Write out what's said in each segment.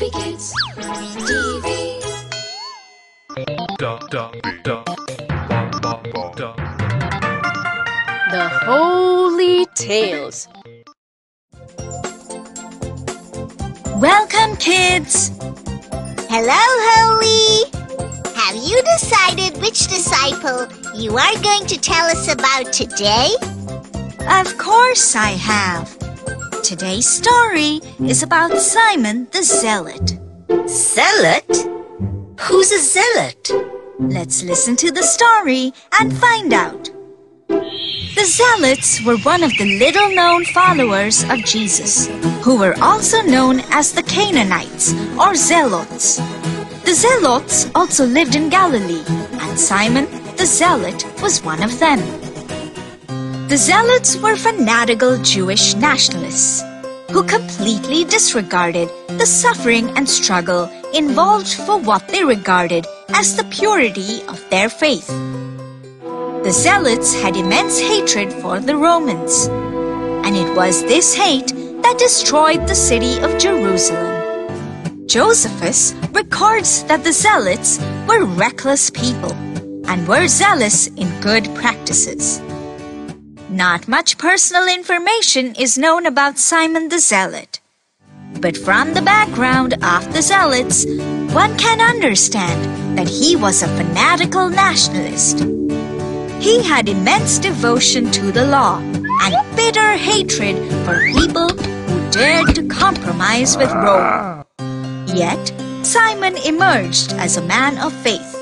Happy Kids TV. The Holy Tales. Welcome, kids. Hello, Holy. Have you decided which disciple you are going to tell us about today? Of course I have. Today's story is about Simon the Zealot. Zealot? Who's a zealot? Let's listen to the story and find out. The Zealots were one of the little-known followers of Jesus, who were also known as the Canaanites or Zealots. The Zealots also lived in Galilee, and Simon the Zealot was one of them. The Zealots were fanatical Jewish nationalists who completely disregarded the suffering and struggle involved for what they regarded as the purity of their faith. The Zealots had immense hatred for the Romans, and it was this hate that destroyed the city of Jerusalem. Josephus records that the Zealots were reckless people and were zealous in good practices. Not much personal information is known about Simon the Zealot. But from the background of the Zealots, one can understand that he was a fanatical nationalist. He had immense devotion to the law and bitter hatred for people who dared to compromise with Rome. Yet, Simon emerged as a man of faith.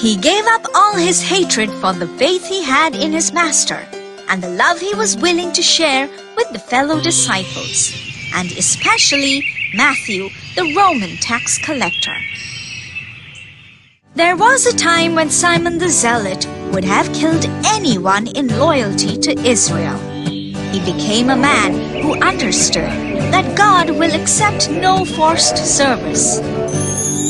He gave up all his hatred for the faith he had in his master and the love he was willing to share with the fellow disciples, and especially Matthew, the Roman tax collector. There was a time when Simon the Zealot would have killed anyone in loyalty to Israel. He became a man who understood that God will accept no forced service.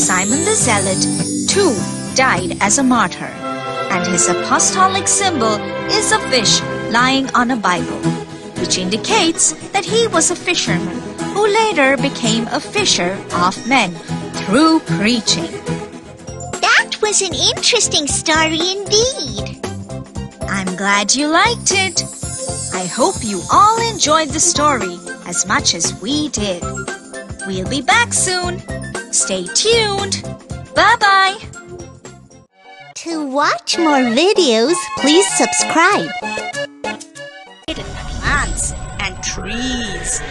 Simon the Zealot, too, died as a martyr, and his apostolic symbol is a fish lying on a Bible, which indicates that he was a fisherman who later became a fisher of men through preaching. That was an interesting story indeed. I'm glad you liked it. I hope you all enjoyed the story as much as we did. We'll be back soon. Stay tuned. Bye-bye. To watch more videos, please subscribe. Plants and trees.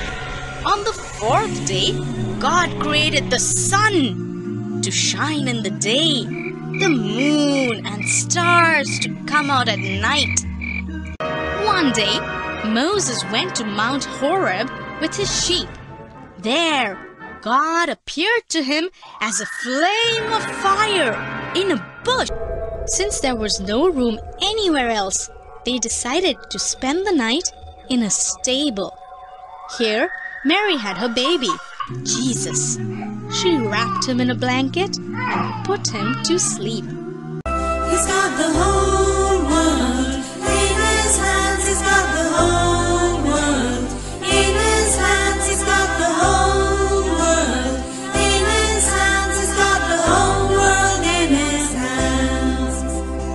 On the fourth day, God created the sun to shine in the day, the moon and stars to come out at night. One day, Moses went to Mount Horeb with his sheep. There, God appeared to him as a flame of fire in a bush. Since there was no room anywhere else, they decided to spend the night in a stable. Here, Mary had her baby, Jesus. She wrapped him in a blanket and put him to sleep. He's got the whole world.